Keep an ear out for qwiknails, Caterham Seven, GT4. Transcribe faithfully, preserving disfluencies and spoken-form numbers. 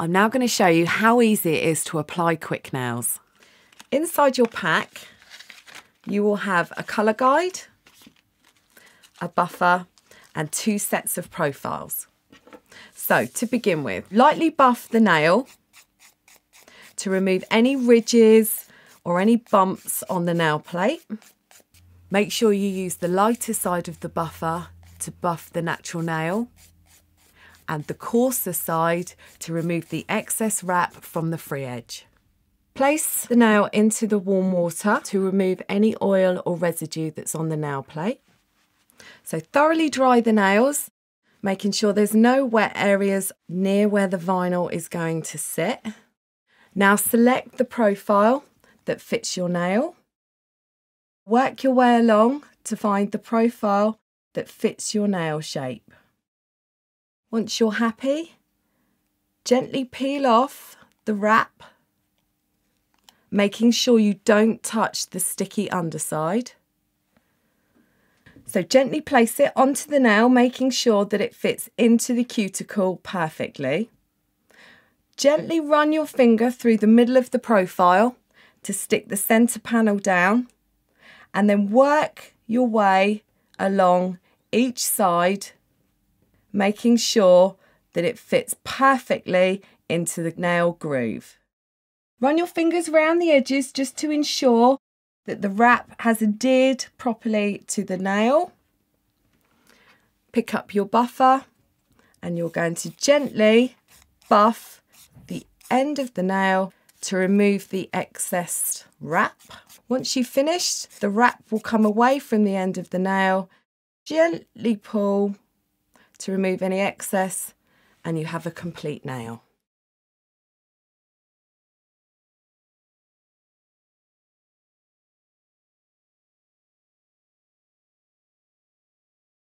I'm now going to show you how easy it is to apply qwiknails. Inside your pack, you will have a colour guide, a buffer, and two sets of profiles. So, to begin with, lightly buff the nail to remove any ridges or any bumps on the nail plate. Make sure you use the lighter side of the buffer to buff the natural nail and the coarser side to remove the excess wrap from the free edge. Place the nail into the warm water to remove any oil or residue that's on the nail plate. So thoroughly dry the nails, making sure there's no wet areas near where the vinyl is going to sit. Now select the profile that fits your nail. Work your way along to find the profile that fits your nail shape. Once you're happy, gently peel off the wrap, making sure you don't touch the sticky underside. So gently place it onto the nail, making sure that it fits into the cuticle perfectly. Gently run your finger through the middle of the profile to stick the centre panel down, and then work your way along each side, making sure that it fits perfectly into the nail groove. Run your fingers around the edges just to ensure that the wrap has adhered properly to the nail. Pick up your buffer and you're going to gently buff the end of the nail to remove the excess wrap. Once you've finished, the wrap will come away from the end of the nail. Gently pull to remove any excess and you have a complete nail.